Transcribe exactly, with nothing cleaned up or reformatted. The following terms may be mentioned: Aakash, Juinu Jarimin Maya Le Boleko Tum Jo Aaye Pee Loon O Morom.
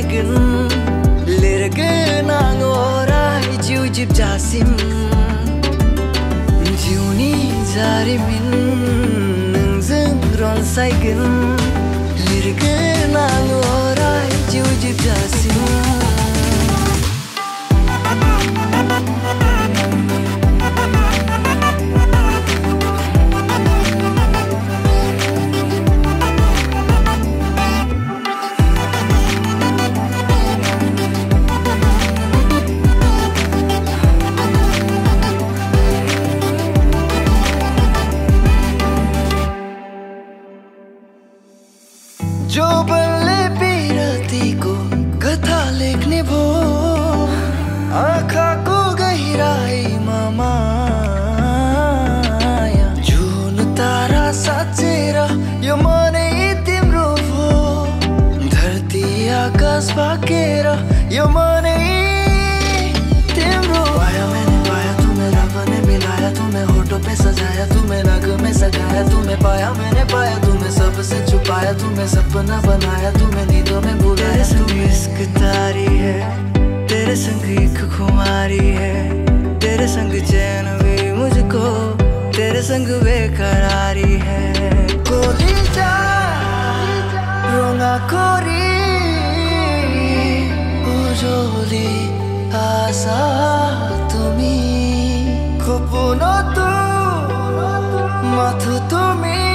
Laigen Lirgenang orai jujib jasim Juni zarimin Nengzeng ron saigen Lirgenang orai jujib jasim जो बल्ले पीरती को कथा लिखने भो आँखा को गहराई मामा झून तारा साचेरा यो माने तिम्रो भो धरती आकाश बाकेरा यो माने तिम्रो पाया मैंने पाया तुम्हें रावा ने मिलाया तुम्हें होठों पे सजाया तुम्हें राग में सजाया तुम्हें पाया मैंने पाया तुम्हें सबसे छुपाया तुम्हें सपना बनाया तुम्हें नींदों में बुलाया तू इश्क तारी है तेरे संग एक खुमारी है तेरे संग चैन भी मुझको तेरे संग बेकरारी है गोली जा रोंगा कोरी उजोली आशा तुम्ही खुपुनो तू माथु तुम्ही